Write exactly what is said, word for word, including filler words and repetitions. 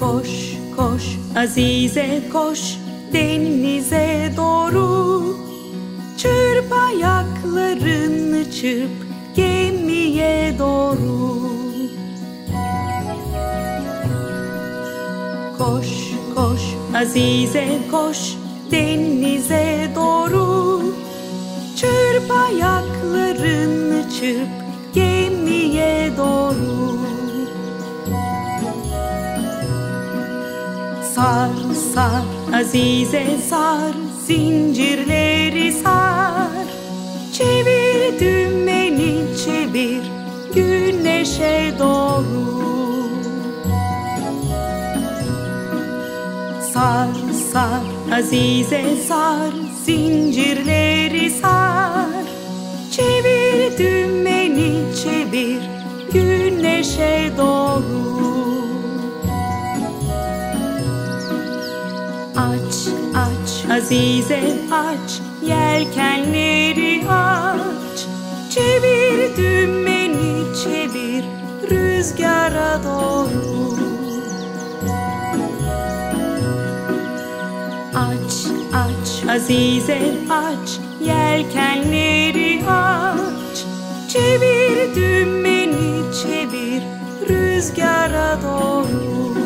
Koş, koş Azize, koş denize doğru. Çırp ayaklarını, çırp gemiye doğru. Koş, koş Azize, koş denize doğru. Çırp ayaklarını, çırp gemiye doğru. Sar, sar Azize, sar zincirleri, sar. Çevir dümeni, çevir güneşe doğru. Sar, sar Azize, sar zincirleri, sar. Çevir dümeni, çevir güneşe doğru. Aç, aç Azize, aç yelkenleri, aç. Çevir dümeni, çevir rüzgara doğru. Aç, aç Azize, aç yelkenleri, aç. Çevir dümeni, çevir rüzgara doğru.